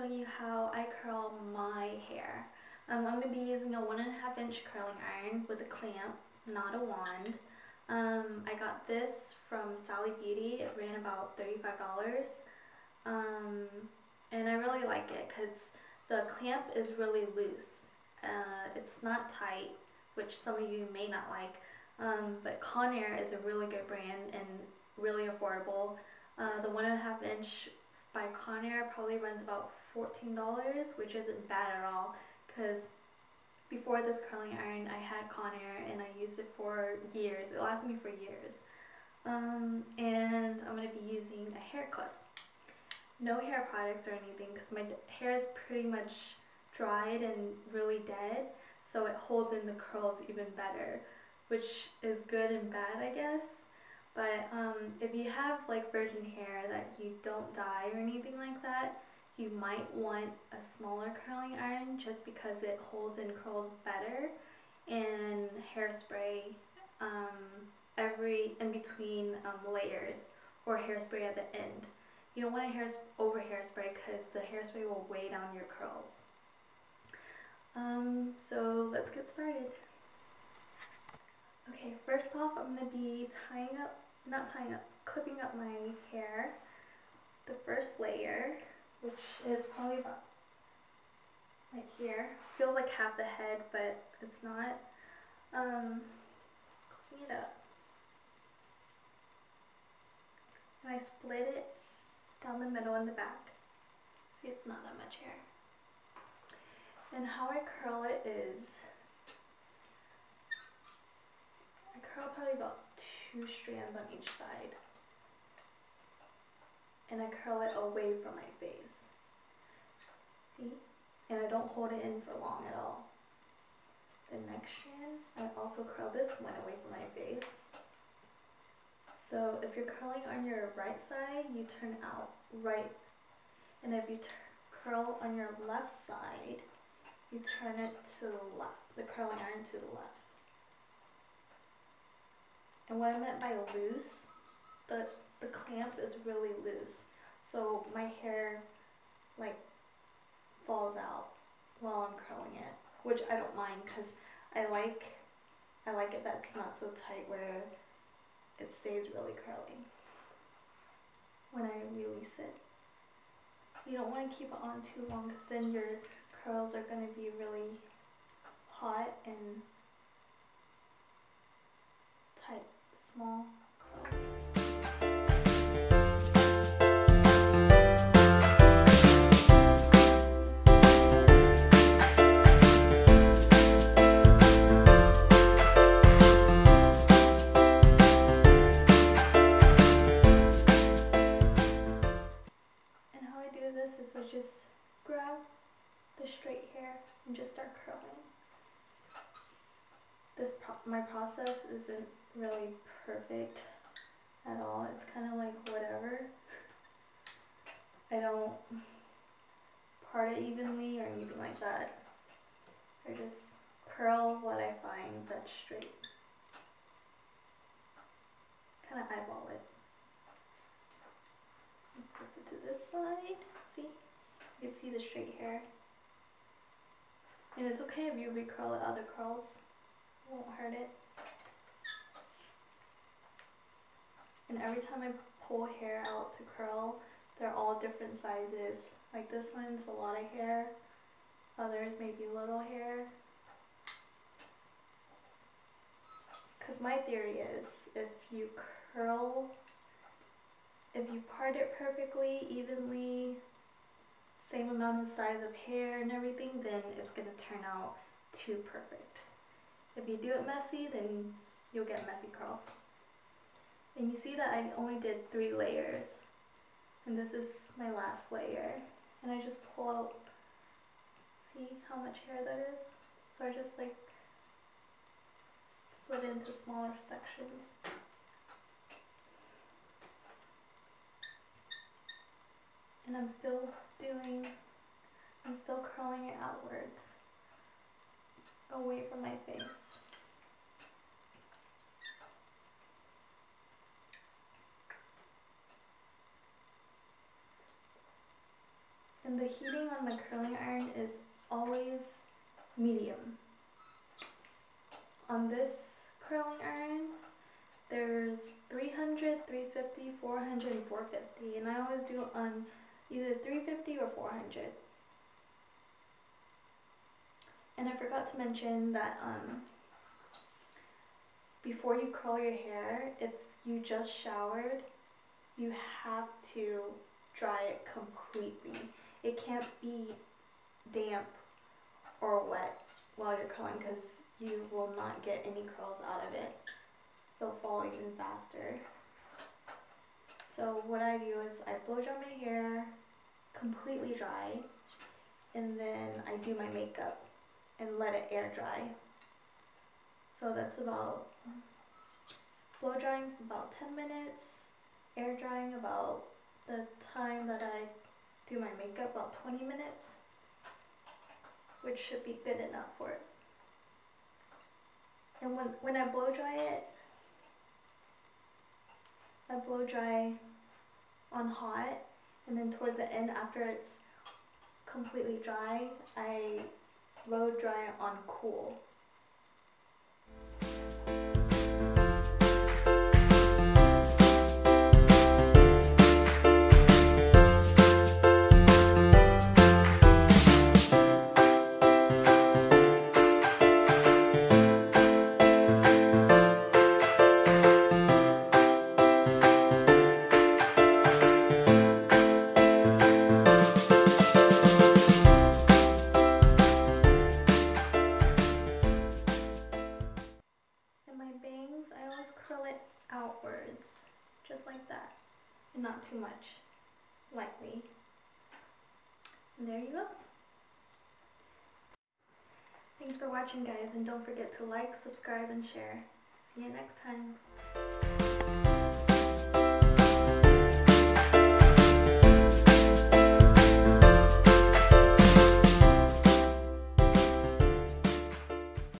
showing you how I curl my hair. I'm going to be using a 1.5-inch curling iron with a clamp, not a wand. I got this from Sally Beauty. It ran about $35. And I really like it because the clamp is really loose. It's not tight, which some of you may not like. But Conair is a really good brand and really affordable. The 1.5-inch by Conair probably runs about $14, which isn't bad at all, because before this curling iron I had Conair and I used it for years. It lasted me for years. And I'm going to be using a hair clip. No hair products or anything, because my hair is pretty much dried and really dead, so it holds in the curls even better, which is good and bad, I guess. But if you have like virgin hair that you don't dye or anything like that, you might want a smaller curling iron just because it holds in curls better. And hairspray in between layers, or hairspray at the end. You don't want to over hairspray because the hairspray will weigh down your curls. So let's get started. Okay, first off, I'm going to be clipping up my hair, the first layer, which is probably about right here. Feels like half the head, but it's not. Clipping it up. And I split it down the middle and the back. See, it's not that much hair. And how I curl it is, I curl probably about 2 strands on each side. And I curl it away from my face. See? And I don't hold it in for long at all. The next strand, I also curl this one away from my face. So if you're curling on your right side, you turn out right. And if you curl on your left side, you turn it to the left, the curling iron to the left. And what I meant by loose, the clamp is really loose, so my hair like falls out while I'm curling it, which I don't mind because I like it that it's not so tight where it stays really curly when I release it. You don't want to keep it on too long because then your curls are going to be really hot and tight, small curls. Straight hair and just start curling. My process isn't really perfect at all. It's kind of like whatever. I don't part it evenly or anything like that. I just curl what I find that's straight. Kind of eyeball it. Flip it to this side. See? You can see the straight hair. And it's okay if you recurl it other curls, it won't hurt it. And every time I pull hair out to curl, they're all different sizes. Like this one's a lot of hair, others may be little hair. Because my theory is, if you part it perfectly, evenly, same amount of size of hair and everything, then it's going to turn out too perfect. If you do it messy, then you'll get messy curls. And you see that I only did 3 layers. And this is my last layer. And I just pull out, see how much hair that is? So I just like split it into smaller sections. And I'm still curling it outwards, away from my face. and the heating on my curling iron is always medium. On this curling iron, there's 300, 350, 400, and 450, and I always do it on either 350 or 400. And I forgot to mention that before you curl your hair, if you just showered, you have to dry it completely. It can't be damp or wet while you're curling because you will not get any curls out of it. It'll fall even faster. So what I do is I blow dry my hair, completely dry, and then I do my makeup and let it air dry. So that's about blow drying about 10 minutes, air drying about the time that I do my makeup, about 20 minutes, which should be good enough for it. And when I blow dry it, I blow dry on hot, and then towards the end, after it's completely dry, I blow dry on cool. Just like that, and not too much, lightly. And there you go. Thanks for watching, guys, and don't forget to like, subscribe, and share. See you next time.